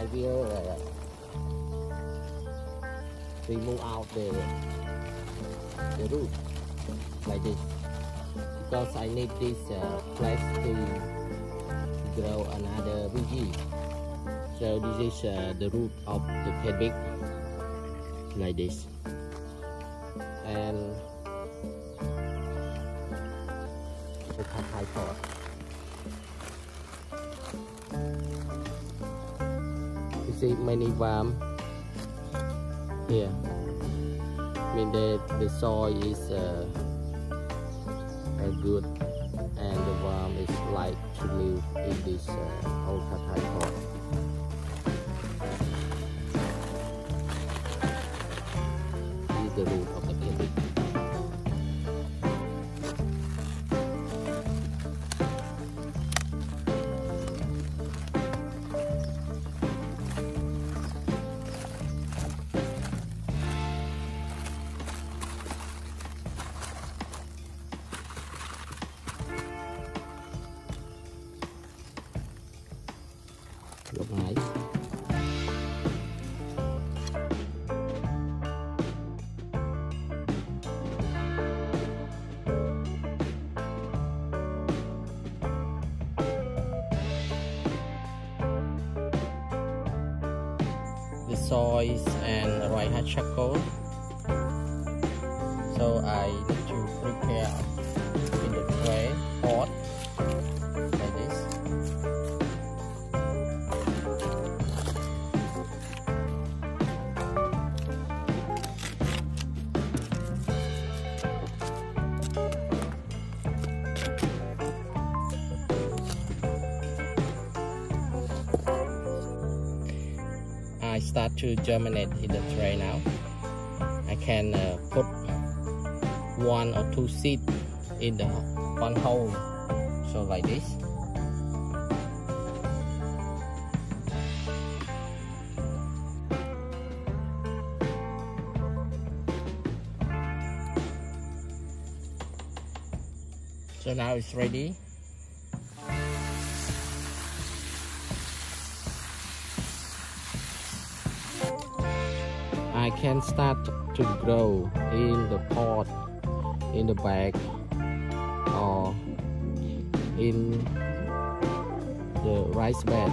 I will remove out the root like this, because I need this place to grow another veggie. So this is the root of the cabbage like this, and the papaya pot. You see many worms here. I mean the soil is good, and the worm is like to live in this old papaya pot. This is the root of the cabbage. Look nice. The soils and rice had charcoal, so I need to prepare in the tray pot. I start to germinate in the tray now. I can put one or two seeds in the one hole, so like this. So now it's ready. I can start to grow in the pot, in the bag, or in the rice bed.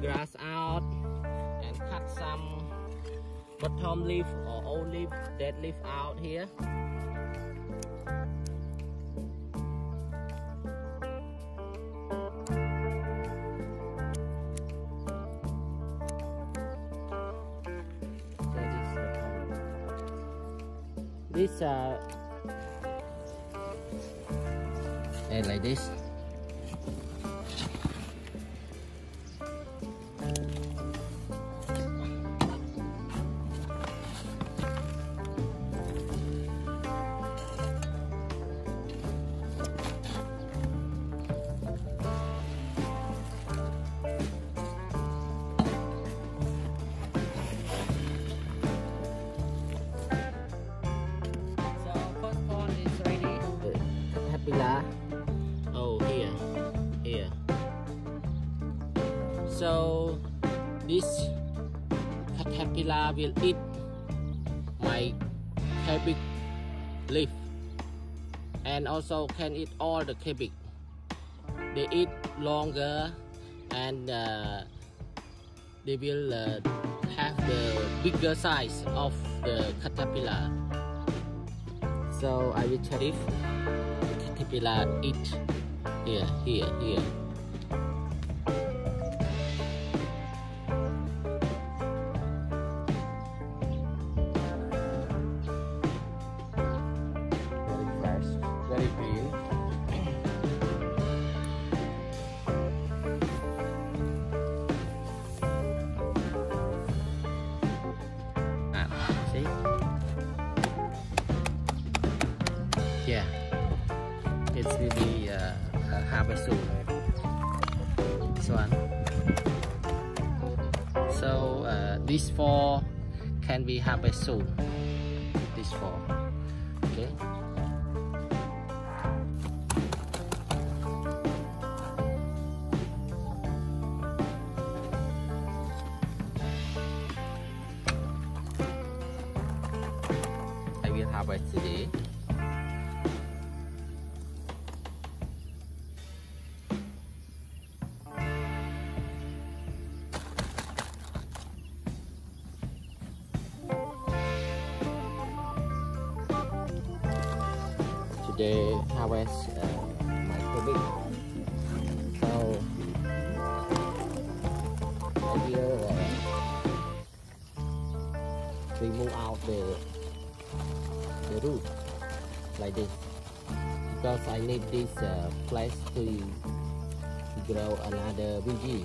Grass out and cut some bottom leaf or old leaf, dead leaf out here. This and like this. So this caterpillar will eat my cabbage leaf, and also can eat all the cabbage. They eat longer, and they will have the bigger size of the caterpillar. So I will tell if the caterpillar eat here. Yeah, it's really harvest soon. This one. So this fall can be harvest soon. This fall, okay. I will harvest today. They harvest my cabbage, so I will remove out the root like this, because I need this place to grow another veggie.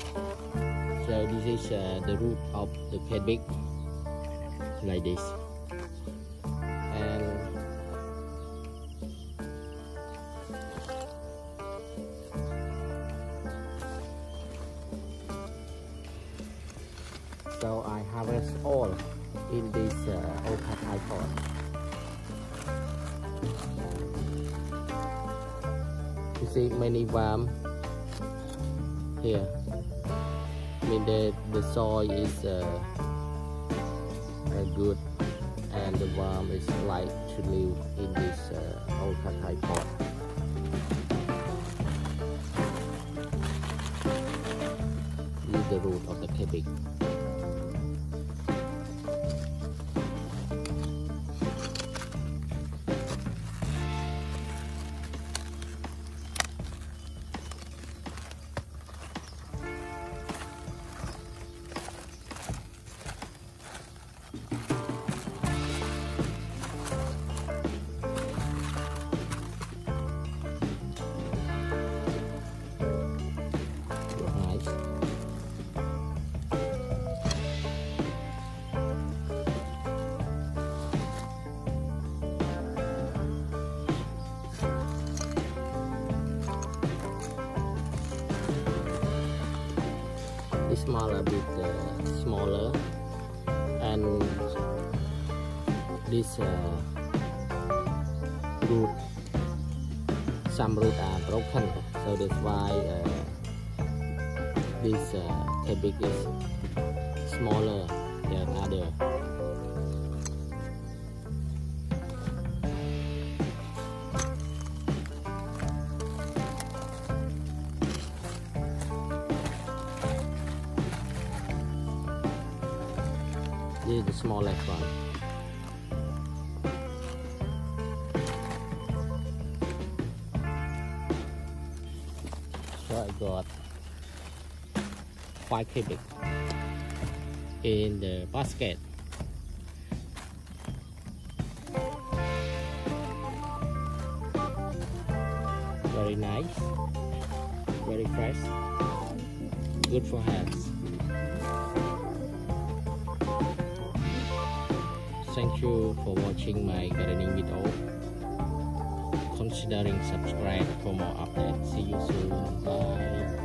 So this is the root of the cabbage like this. So I harvest all in this open iPod. You see many worms here. I mean the soil is good, and the worm is light to live in this open iPod. With the root of the cabbage. Smaller, a bit smaller, and this root, some roots are broken, so that's why this cabbage is smaller than other. This is the smallest one. So I got 5 cabbage in the basket. Very nice, very fresh, good for hands. Thank you for watching my gardening video. Considering subscribe for more updates. See you soon. Bye.